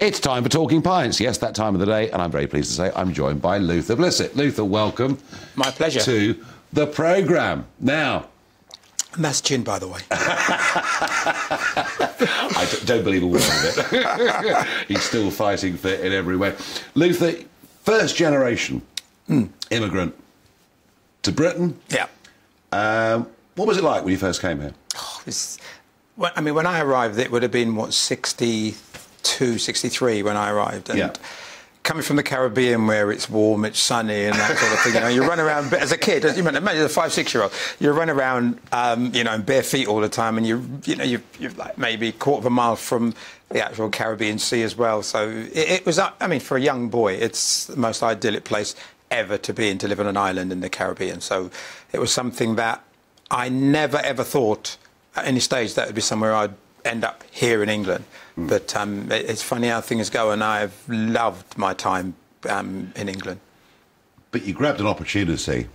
It's time for Talking Pints. Yes, that time of the day, and I'm very pleased to say I'm joined by Luther Blissett. Luther, welcome. My pleasure. To the programme. Now... And that's gin, by the way. I don't believe a word of it. He's still fighting fit in every way. Luther, first generation immigrant to Britain. Yeah. What was it like when you first came here? Oh, I mean, when I arrived, it would have been, what, 62, 63 when I arrived. And yeah. Coming from the Caribbean, where it's warm, it's sunny, and that sort of thing, you know, you run around as a kid. As you imagine, as a 5, 6-year-old, you run around, you know, bare feet all the time, and you're like maybe a quarter of a mile from the actual Caribbean Sea as well. So it was, I mean, for a young boy, it's the most idyllic place ever to be in, to live on an island in the Caribbean. So it was something that I never ever thought at any stage that would be somewhere I'd end up here in England. But it's funny how things go, and I've loved my time in England. But you grabbed an opportunity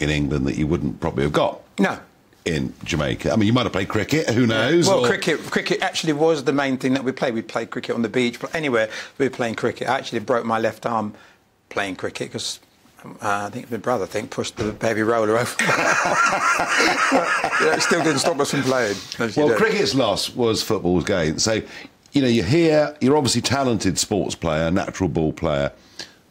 in England that you wouldn't probably have got. No. In Jamaica. I mean, you might have played cricket, who knows? Well, or... cricket actually was the main thing that we played. We played cricket on the beach, anywhere we were playing cricket. I actually broke my left arm playing cricket because... I think my brother pushed the heavy roller over. It still didn't stop us from playing. Well, cricket's loss was football's gain. So, you know, you're here, you're obviously a talented sports player, natural ball player.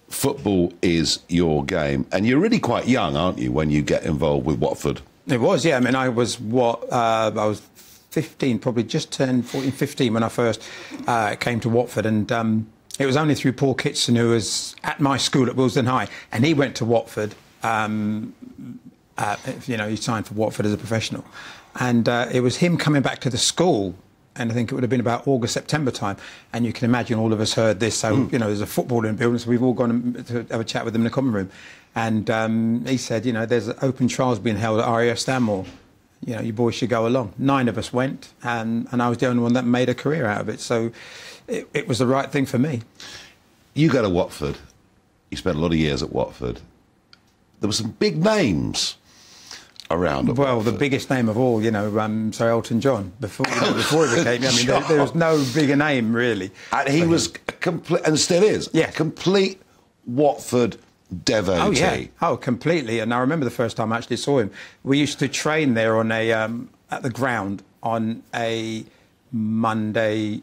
Football is your game. And you're really quite young, aren't you, when you get involved with Watford? It was, yeah. I mean, I was, I was 15, probably just turned 14, 15 when I first came to Watford. And... it was only through Paul Kitson, who was at my school at Wilsden High, and he went to Watford. You know, he signed for Watford as a professional. And it was him coming back to the school, and I think it would have been about August, September time, and you can imagine all of us heard this. So, you know, there's a footballer in the building, so we've all gone to have a chat with him in the common room. And he said, you know, there's open trials being held at RAF Stanmore. You know, you boys should go along. 9 of us went, and I was the only one that made a career out of it. So it was the right thing for me. You go to Watford. You spent a lot of years at Watford. There were some big names around. Well, Watford. The biggest name of all, you know, so Elton John. Before, you know, before he became, I mean, there was no bigger name, really. And he was a complete, and still is, yeah, complete Watford devotee. Oh, yeah. Oh, completely. And I remember the first time I actually saw him. We used to train there on a, at the ground on a Monday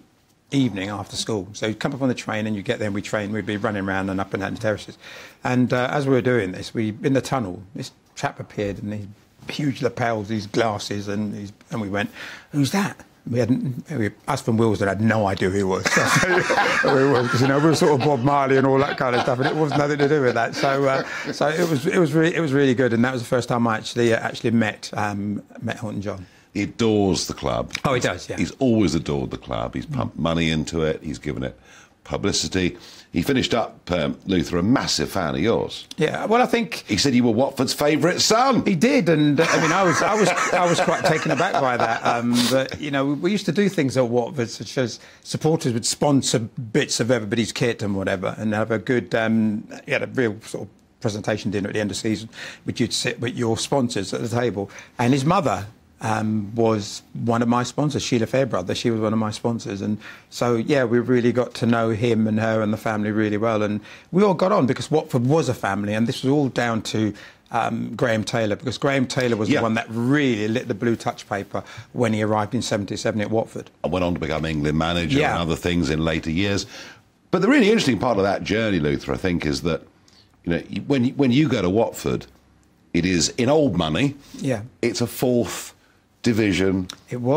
evening after school. So you'd come up on the train and you'd get there and we'd train. We'd be running around and up and down the terraces. And as we were doing this, in the tunnel, this chap appeared in these huge lapels, these glasses, and we went, who's that? We hadn't, us from Wilsden had no idea who he was. You know, we were sort of Bob Marley and all that kind of stuff, and it was nothing to do with that. So, so it was really good, and that was the first time I actually met Elton John. He adores the club. Oh, he does. Yeah, he's always adored the club. He's pumped money into it. He's given it publicity. He finished up, Luther, a massive fan of yours. Yeah, well, I think... He said you were Watford's favourite son. He did, and, I mean, I was quite taken aback by that. But, you know, we used to do things at Watford, such as supporters would sponsor bits of everybody's kit and whatever, and have a good... he had a real sort of presentation dinner at the end of the season, which you'd sit with your sponsors at the table. And his mother... was one of my sponsors, Sheila Fairbrother. She was one of my sponsors, and so yeah, we really got to know him and her and the family really well, and we all got on because Watford was a family, and this was all down to Graham Taylor, because Graham Taylor was the one that really lit the blue touch paper when he arrived in '77 at Watford. And went on to become England manager and other things in later years. But the really interesting part of that journey, Luther, I think, is that, you know, when you go to Watford, it is in old money. Yeah, it's a fourth division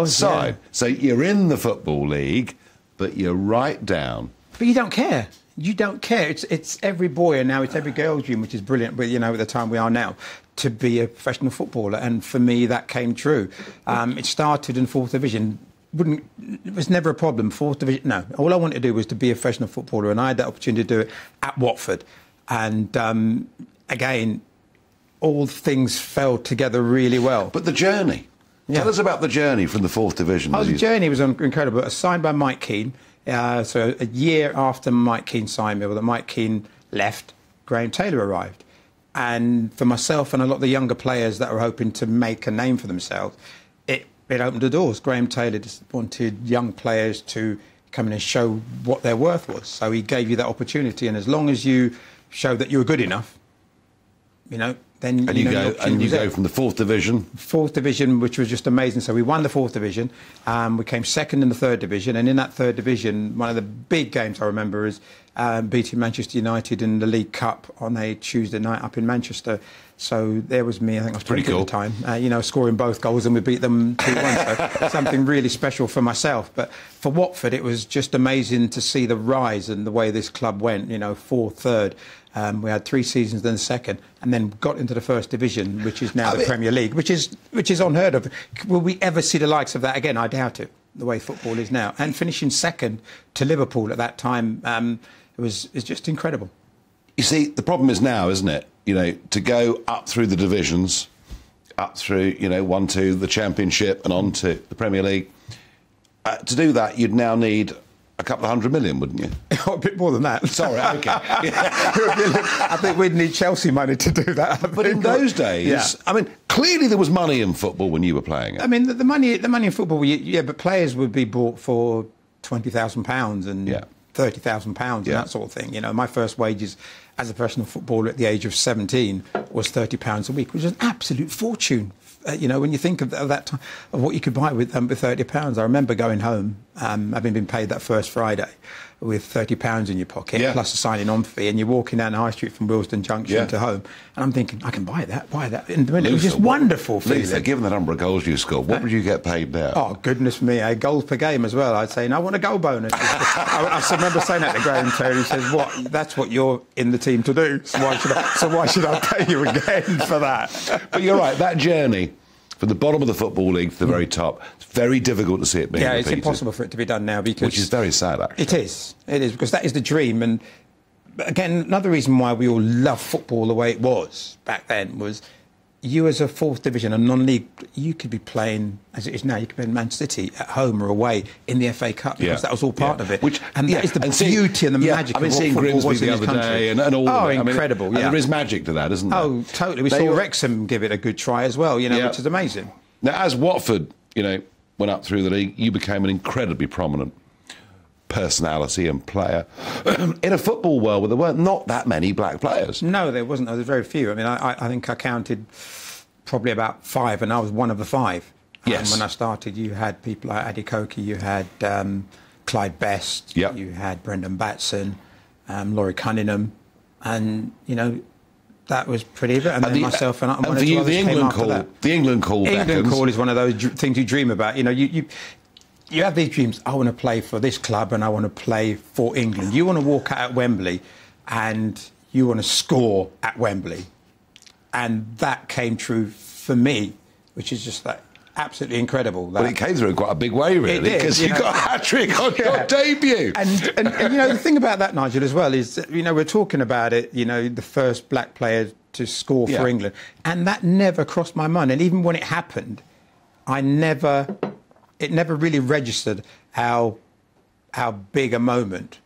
side. Yeah. So you're in the Football League, but you're right down. But you don't care. You don't care. It's every boy, and now it's every girl's dream, which is brilliant, but, you know, at the time we are now, to be a professional footballer. And for me, that came true. It started in 4th Division. It was never a problem. 4th Division, no. All I wanted to do was to be a professional footballer, and I had that opportunity to do it at Watford. And, again, all things fell together really well. But the journey... Yeah. Tell us about the journey from the 4th Division. Oh, the journey was incredible. I was signed by Mike Keane. So a year after Mike Keane signed me, well, Mike Keane left, Graham Taylor arrived. And for myself and a lot of the younger players that were hoping to make a name for themselves, it opened the doors. Graham Taylor just wanted young players to come in and show what their worth was. So he gave you that opportunity, and as long as you showed that you were good enough, you know, then and you go from the fourth division, which was just amazing. So we won the fourth division, we came second in the third division, and in that third division, one of the big games I remember is beating Manchester United in the League Cup on a Tuesday night up in Manchester. So there was me, I think I was 20 cool. at the time, you know, scoring both goals, and we beat them 2-1. So something really special for myself. But for Watford, it was just amazing to see the rise and the way this club went, you know, fourth, third. We had 3 seasons, then second, and then got into the first division, which is now the Premier League, which is unheard of. Will we ever see the likes of that again? I doubt it, the way football is now. And finishing second to Liverpool at that time, it was just incredible. You see, the problem is now, isn't it? You know, to go up through the divisions, up through, you know, 1, 2, the Championship and on to the Premier League. To do that, you'd now need a couple of $100 million, wouldn't you? A bit more than that. Sorry, OK. I think we'd need Chelsea money to do that. But in those days, yeah. I mean, clearly there was money in football when you were playing it. I mean, the money in football, yeah, but players would be bought for £20,000 and... Yeah. £30,000 and that sort of thing. You know, my first wages as a professional footballer at the age of 17 was £30 a week, which is an absolute fortune. You know, when you think of that time, of what you could buy with £30. I remember going home, having been paid that first Friday, with £30 in your pocket, yeah. plus a signing-on fee, and you're walking down the high street from Wilston Junction yeah. to home, and I'm thinking, I can buy that. And Luther, it was just wonderful feeling. Luther, given the number of goals you scored, what would you get paid now? Oh, goodness me, a goal per game as well. I'd say, no, I want a goal bonus. I remember saying that to Graham Taylor. He says, "What? That's what you're in the team to do, so why should I pay you again for that?" But you're right, that journey from the bottom of the Football League to the very top, it's very difficult to see it being repeated. It's impossible for it to be done now, because... Which is very sad, actually. It is, because that is the dream. And, again, another reason why we all love football the way it was back then was you, as a fourth division, a non-league, you could be playing, as it is now, you could be in Man City at home or away in the FA Cup, because that was all part of it. That is the beauty and the magic of what football was in this country. Seeing Grimsby the other day and all that. Oh, incredible, yeah. And there is magic to that, isn't there? Oh, totally. We saw Wrexham give it a good try as well, you know, which is amazing. Now, as Watford, you know, went up through the league, you became an incredibly prominent personality and player in a football world where there weren't not that many black players. No, there wasn't. There was very few. I mean, I think I counted probably about 5, and I was one of the 5. Yes. When I started, you had people like Addie Cokey, you had Clyde Best, yep. you had Brendan Batson, Laurie Cunningham, and, you know, that was pretty good. And then myself and one or two others came after that. The England call. England call is one of those things you dream about. You know, you have these dreams. I want to play for this club and I want to play for England. You want to walk out at Wembley and you want to score at Wembley. And that came true for me, which is just that absolutely incredible. That. Well, it came through in quite a big way, really, because you got a hat-trick on your debut. And, you know, the thing about that, Nigel, as well, is, you know, we're talking about it, you know, the first black player to score for England. And that never crossed my mind. And even when it happened, it never really registered how big a moment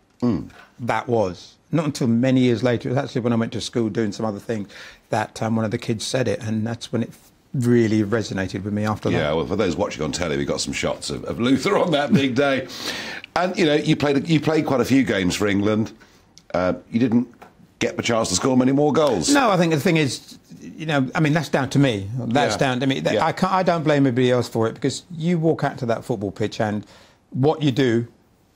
that was. Not until many years later. It was actually when I went to school doing some other things that one of the kids said it, and that's when it really resonated with me after that. Yeah, well, for those watching on telly, we got some shots of Luther on that big day. And, you know, you played quite a few games for England. You didn't get the chance to score many more goals. No, I think the thing is, you know, I mean, that's down to me. That's down to me. Yeah. I don't blame anybody else for it, because you walk out to that football pitch and what you do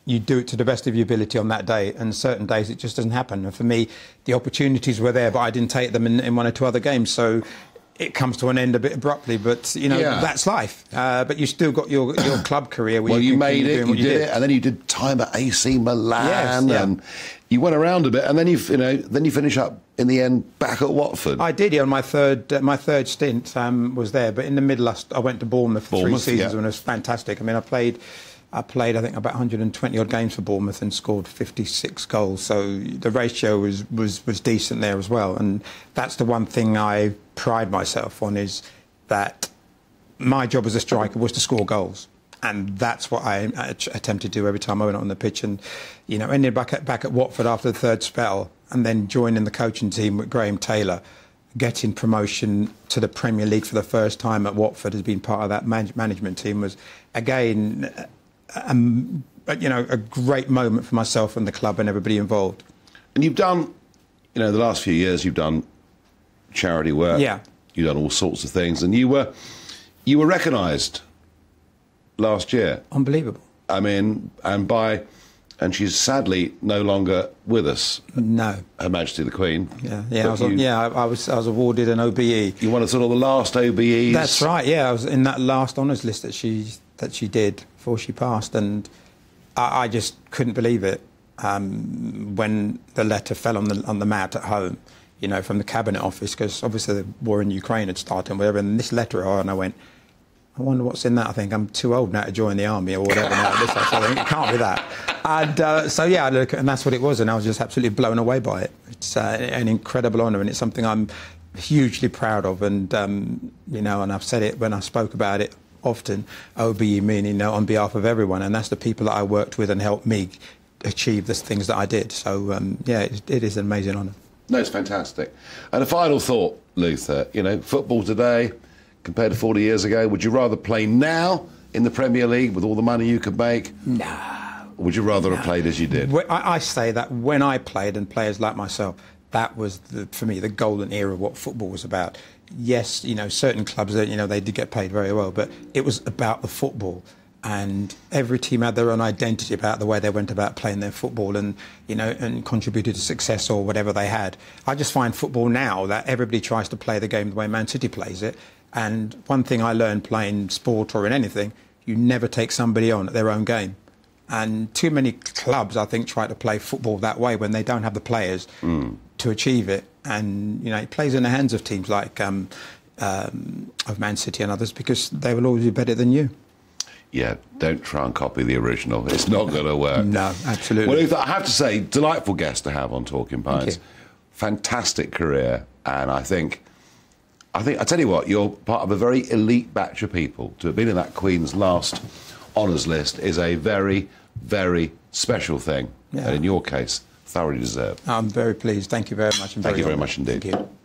it to the best of your ability on that day, and certain days it just doesn't happen. And for me, the opportunities were there, but I didn't take them in one or two other games. So it comes to an end a bit abruptly, but, you know, that's life. But you still got your club career. Where well, you made it, you did it, and then you did time at AC Milan, and you went around a bit, and then you finish up in the end back at Watford. I did. Yeah, my third stint was there, but in the middle I went to Bournemouth for 3 seasons, and it was fantastic. I mean, I played, I think, about 120-odd games for Bournemouth and scored 56 goals. So the ratio was decent there as well. And that's the one thing I pride myself on, is that my job as a striker was to score goals. And that's what I attempted to do every time I went on the pitch. And, you know, ended back at Watford after the third spell, and then joining the coaching team with Graham Taylor, getting promotion to the Premier League for the first time at Watford as being part of that management team was, again... you know, a great moment for myself and the club and everybody involved. And you've done, you know, the last few years you've done charity work. Yeah. You've done all sorts of things, and you were recognised last year. Unbelievable. I mean, and she's sadly no longer with us. No. Her Majesty the Queen. Yeah, yeah. I was awarded an OBE. You won sort of the last OBEs. That's right. Yeah, I was in that last honours list that she did before she passed, and I just couldn't believe it when the letter fell on the mat at home. You know, from the Cabinet Office, because obviously the war in Ukraine had started and whatever, and this letter, and I went, I wonder what's in that. I think I'm too old now to join the army or whatever. Like this, I think it can't be that. And so, yeah, and that's what it was, and I was just absolutely blown away by it. It's an incredible honour, and it's something I'm hugely proud of, and, you know, and I've said it when I spoke about it often, OBE meaning, you know, on behalf of everyone, and that's the people that I worked with and helped me achieve the things that I did. So, yeah, it is an amazing honour. No, it's fantastic. And a final thought, Luther, you know, football today compared to 40 years ago, would you rather play now in the Premier League with all the money you could make? No. Or would you rather have played as you did? I say that when I played and players like myself, that was, for me, the golden era of what football was about. Yes, you know, certain clubs, you know, they did get paid very well, but it was about the football. And every team had their own identity about the way they went about playing their football, and, you know, and contributed to success or whatever they had. I just find football now that everybody tries to play the game the way Man City plays it. And one thing I learned playing sport or in anything, you never take somebody on at their own game. And too many clubs, I think, try to play football that way when they don't have the players to achieve it. And, you know, it plays in the hands of teams like of Man City and others, because they will always be better than you. Yeah, don't try and copy the original. It's not going to work. No, absolutely. Well, Luther, I have to say, delightful guest to have on Talking Pints. Fantastic career, and I tell you what, you're part of a very elite batch of people. To have been in that Queen's last honours list is a very, very special thing, yeah. And in your case, thoroughly deserved. I'm very pleased. Thank you very much. Thank you very much indeed. Thank you.